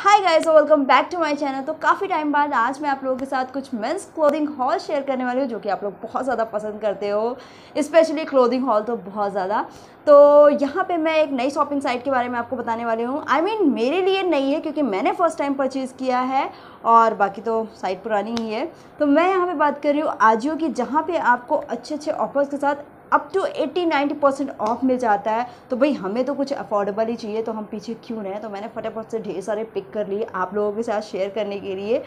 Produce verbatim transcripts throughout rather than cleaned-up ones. Hi guys, welcome back to my channel. तो काफ़ी time बाद आज मैं आप लोगों के साथ कुछ मेंस क्लोथिंग हॉल शेयर करने वाली हूँ, जो कि आप लोग बहुत ज़्यादा पसंद करते हो, स्पेशली क्लोथिंग हॉल तो बहुत ज़्यादा। तो यहाँ पे मैं एक नई शॉपिंग साइट के बारे में आपको बताने वाली हूँ। आई मीन मेरे लिए नई है क्योंकि मैंने फ़र्स्ट टाइम परचेज़ किया है और बाकी तो साइट पुरानी ही है। तो मैं यहाँ पर बात कर रही हूँ आजियो की, जहाँ पर आपको अच्छे अच्छे ऑफर्स के साथ अप टू अस्सी नब्बे परसेंट ऑफ मिल जाता है। तो भाई हमें तो कुछ अफोर्डेबल ही चाहिए, तो हम पीछे क्यों रहें। तो मैंने फटाफट से ढेर सारे पिक कर लिए आप लोगों के साथ शेयर करने के लिए।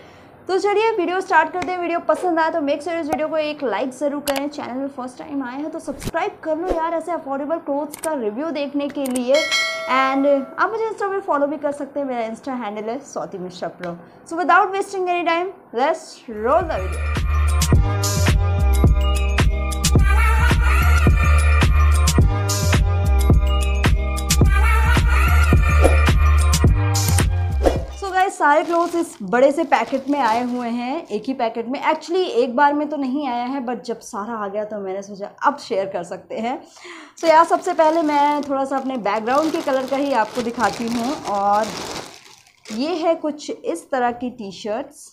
तो चलिए वीडियो स्टार्ट करते हैं। वीडियो पसंद आया तो मेक श्योर इस वीडियो को एक लाइक ज़रूर करें। चैनल में फर्स्ट टाइम आए हैं तो सब्सक्राइब कर लो यार, ऐसे अफोर्डेबल क्लोथ्स का रिव्यू देखने के लिए। एंड आप मुझे इंस्टा पर फॉलो भी कर सकते हैं, मेरा इंस्टा हैंडल है Swati Mishra pro. So without wasting any time let's roll the video. सारे क्लोथ्स इस बड़े से पैकेट में आए हुए हैं, एक ही पैकेट में। एक्चुअली एक बार में तो नहीं आया है, बट जब सारा आ गया तो मैंने सोचा अब शेयर कर सकते हैं। तो यार सबसे पहले मैं थोड़ा सा अपने बैकग्राउंड के कलर का ही आपको दिखाती हूँ। और ये है कुछ इस तरह की टी शर्ट्स,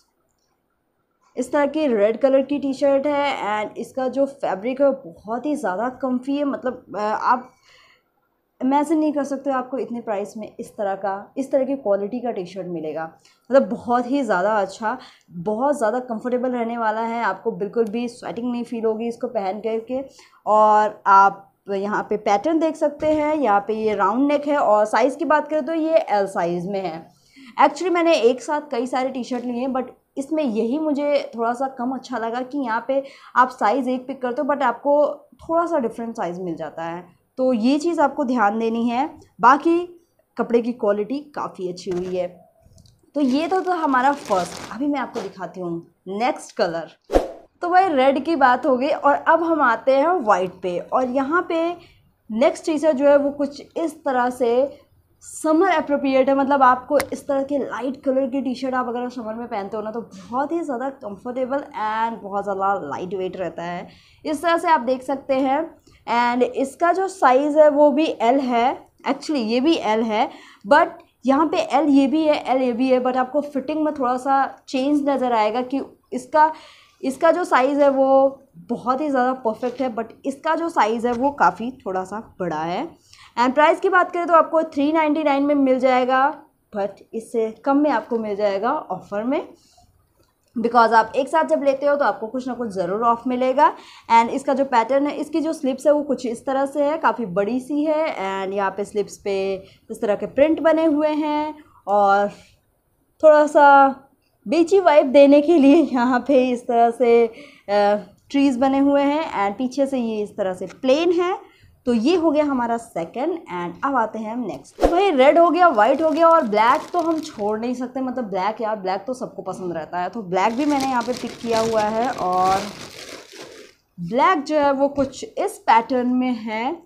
इस तरह की रेड कलर की टी शर्ट है। एंड इसका जो फैब्रिक है बहुत ही ज़्यादा कम्फी है, मतलब आप इमेजिन नहीं कर सकते आपको इतने प्राइस में इस तरह का, इस तरह की क्वालिटी का टी शर्ट मिलेगा। मतलब बहुत ही ज़्यादा अच्छा, बहुत ज़्यादा कंफर्टेबल रहने वाला है। आपको बिल्कुल भी स्वेटिंग नहीं फील होगी इसको पहन करके। और आप यहाँ पे पैटर्न देख सकते हैं, यहाँ पे ये राउंड नेक है। और साइज़ की बात करें तो ये एल साइज़ में है। एक्चुअली मैंने एक साथ कई सारे टी शर्ट लिए हैं, बट इसमें यही मुझे थोड़ा सा कम अच्छा लगा कि यहाँ पर आप साइज़ एक पिक करते हो बट आपको थोड़ा सा डिफरेंट साइज़ मिल जाता है। तो ये चीज़ आपको ध्यान देनी है। बाकी कपड़े की क्वालिटी काफ़ी अच्छी हुई है। तो ये तो तो हमारा फर्स्ट। अभी मैं आपको दिखाती हूँ नेक्स्ट कलर। तो भाई रेड की बात हो गई और अब हम आते हैं वाइट पे। और यहाँ पे नेक्स्ट टी शर्ट जो है वो कुछ इस तरह से समर एप्रोप्रिएट है। मतलब आपको इस तरह के लाइट कलर की टी शर्ट आप अगर समर में पहनते हो ना तो बहुत ही ज़्यादा कंफर्टेबल एंड बहुत ज़्यादा लाइट वेट रहता है। इस तरह से आप देख सकते हैं। एंड इसका जो साइज़ है वो भी एल है, एक्चुअली ये भी एल है, बट यहाँ पे एल ये भी है, एल ये भी है, बट आपको फिटिंग में थोड़ा सा चेंज नज़र आएगा कि इसका इसका जो साइज़ है वो बहुत ही ज़्यादा परफेक्ट है, बट इसका जो साइज़ है वो काफ़ी थोड़ा सा बड़ा है। एंड प्राइस की बात करें तो आपको थ्री नाइन्टी नाइन में मिल जाएगा, बट इससे कम में आपको मिल जाएगा ऑफ़र में, बिकॉज आप एक साथ जब लेते हो तो आपको कुछ ना कुछ ज़रूर ऑफ मिलेगा। एंड इसका जो पैटर्न है, इसकी जो स्लिप्स है वो कुछ इस तरह से है, काफ़ी बड़ी सी है। एंड यहाँ पे स्लिप्स पे इस तरह के प्रिंट बने हुए हैं और थोड़ा सा बीची वाइब देने के लिए यहाँ पे इस तरह से ट्रीज़ बने हुए हैं। एंड पीछे से ये इस तरह से प्लेन है। तो ये हो गया हमारा सेकंड। एंड अब आते हैं हम नेक्स्ट। तो भाई रेड हो गया, वाइट हो गया और ब्लैक तो हम छोड़ नहीं सकते। मतलब ब्लैक यार, ब्लैक तो सबको पसंद रहता है। तो ब्लैक भी मैंने यहाँ पे पिक किया हुआ है। और ब्लैक जो है वो कुछ इस पैटर्न में है।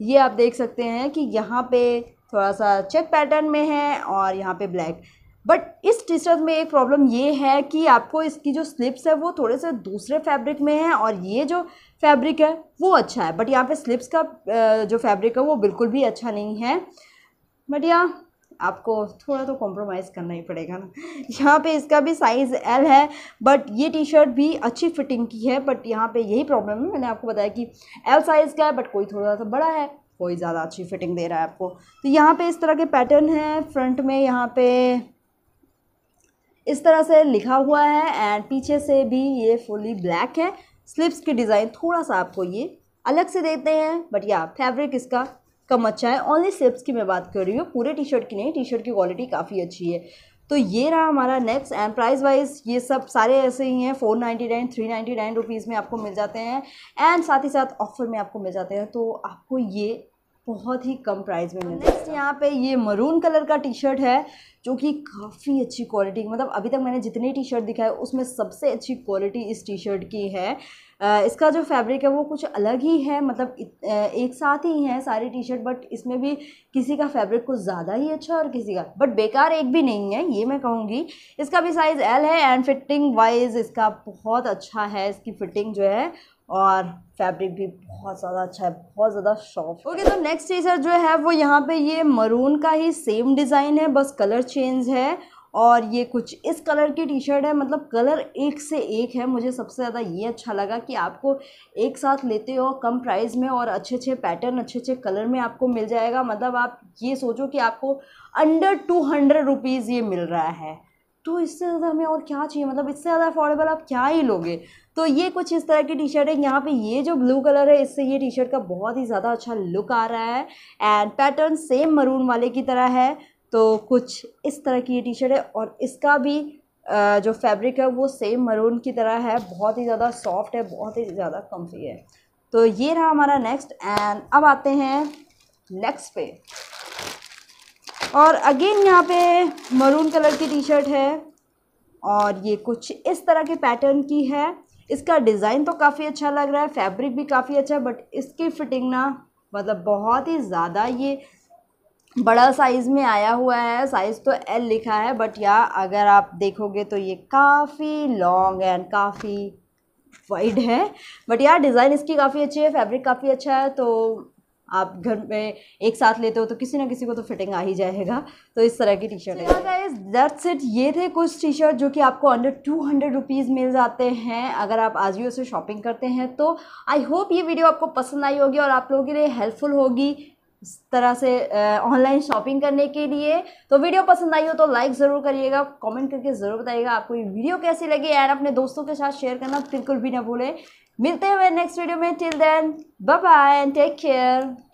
ये आप देख सकते हैं कि यहाँ पे थोड़ा सा चेक पैटर्न में है और यहाँ पे ब्लैक। बट इस टी शर्ट में एक प्रॉब्लम ये है कि आपको इसकी जो स्लिप्स है वो थोड़े से दूसरे फैब्रिक में है और ये जो फैब्रिक है वो अच्छा है, बट यहाँ पे स्लिप्स का जो फैब्रिक है वो बिल्कुल भी अच्छा नहीं है। बट यहाँ आपको थोड़ा तो कॉम्प्रोमाइज़ करना ही पड़ेगा ना। यहाँ पे इसका भी साइज़ एल है, बट ये टी शर्ट भी अच्छी फिटिंग की है, बट यहाँ पे यही प्रॉब्लम है। मैंने आपको बताया कि एल साइज़ का है, बट कोई थोड़ा सा बड़ा है, कोई ज़्यादा अच्छी फिटिंग दे रहा है आपको। तो यहाँ पर इस तरह के पैटर्न है, फ्रंट में यहाँ पर इस तरह से लिखा हुआ है एंड पीछे से भी ये फुली ब्लैक है। स्लिप्स की डिज़ाइन थोड़ा सा आपको ये अलग से देते हैं, बट या फैब्रिक इसका कम अच्छा है। ओनली स्लिप्स की मैं बात कर रही हूँ, पूरे टी शर्ट की नहीं। टी शर्ट की क्वालिटी काफ़ी अच्छी है। तो ये रहा हमारा नेक्स्ट। एंड प्राइस वाइज ये सब सारे ऐसे ही हैं, four ninety nine three ninety nine rupees में आपको मिल जाते हैं एंड साथ ही साथ ऑफर में आपको मिल जाते हैं। तो आपको ये बहुत ही कम प्राइस में मिल। नेक्स्ट यहाँ पे ये मरून कलर का टी शर्ट है जो कि काफ़ी अच्छी क्वालिटी, मतलब अभी तक मैंने जितनी टी शर्ट दिखाई उसमें सबसे अच्छी क्वालिटी इस टी शर्ट की है। इसका जो फैब्रिक है वो कुछ अलग ही है, मतलब एक साथ ही है सारी टी शर्ट, बट इसमें भी किसी का फैब्रिक कुछ ज़्यादा ही अच्छा और किसी का, बट बेकार एक भी नहीं है ये मैं कहूँगी। इसका भी साइज़ एल है एंड फिटिंग वाइज इसका बहुत अच्छा है। इसकी फिटिंग जो है और फैब्रिक भी बहुत ज़्यादा अच्छा है, बहुत ज़्यादा सॉफ्ट। ओके, तो नेक्स्ट टी शर्ट जो है वो यहाँ पे ये मरून का ही सेम डिज़ाइन है, बस कलर चेंज है और ये कुछ इस कलर की टी शर्ट है। मतलब कलर एक से एक है। मुझे सबसे ज़्यादा ये अच्छा लगा कि आपको एक साथ लेते हो कम प्राइस में और अच्छे अच्छे पैटर्न अच्छे अच्छे कलर में आपको मिल जाएगा। मतलब आप ये सोचो कि आपको अंडर टू हंड्रेड रुपीज़ ये मिल रहा है, तो इससे ज़्यादा हमें और क्या चाहिए। मतलब इससे ज़्यादा अफोर्डेबल आप क्या ही लोगे। तो ये कुछ इस तरह की टी शर्ट है। यहाँ पे ये जो ब्लू कलर है इससे ये टी शर्ट का बहुत ही ज़्यादा अच्छा लुक आ रहा है एंड पैटर्न सेम मरून वाले की तरह है। तो कुछ इस तरह की ये टी शर्ट है और इसका भी जो फैब्रिक है वो सेम मरून की तरह है। बहुत ही ज़्यादा सॉफ्ट है, बहुत ही ज़्यादा कम्फी है। तो ये रहा हमारा नेक्स्ट एंड अब आते हैं नेक्स्ट पे। और अगेन यहाँ पे मरून कलर की टी शर्ट है और ये कुछ इस तरह के पैटर्न की है। इसका डिज़ाइन तो काफ़ी अच्छा लग रहा है, फैब्रिक भी काफ़ी अच्छा है, बट इसकी फिटिंग ना मतलब बहुत ही ज़्यादा ये बड़ा साइज़ में आया हुआ है। साइज़ तो एल लिखा है बट या अगर आप देखोगे तो ये काफ़ी लॉन्ग एंड काफ़ी वाइड है। बट यार डिज़ाइन इसकी काफ़ी अच्छी है, फैब्रिक काफ़ी अच्छा है। तो आप घर में एक साथ लेते हो तो किसी ना किसी को तो फिटिंग आ ही जाएगा। तो इस तरह की टी शर्ट है गाइस। That's it. ये थे कुछ टी शर्ट जो कि आपको अंडर टू हंड्रेड रुपीज़ मिल जाते हैं अगर आप आजियो से शॉपिंग करते हैं। तो आई होप ये वीडियो आपको पसंद आई होगी और आप लोगों के लिए हेल्पफुल होगी इस तरह से ऑनलाइन शॉपिंग करने के लिए। तो वीडियो पसंद आई हो तो लाइक ज़रूर करिएगा, कमेंट करके ज़रूर बताइएगा आपको ये वीडियो कैसी लगी एंड अपने दोस्तों के साथ शेयर करना बिल्कुल भी ना भूलें। मिलते हैं नेक्स्ट वीडियो में। Till then bye bye and take care.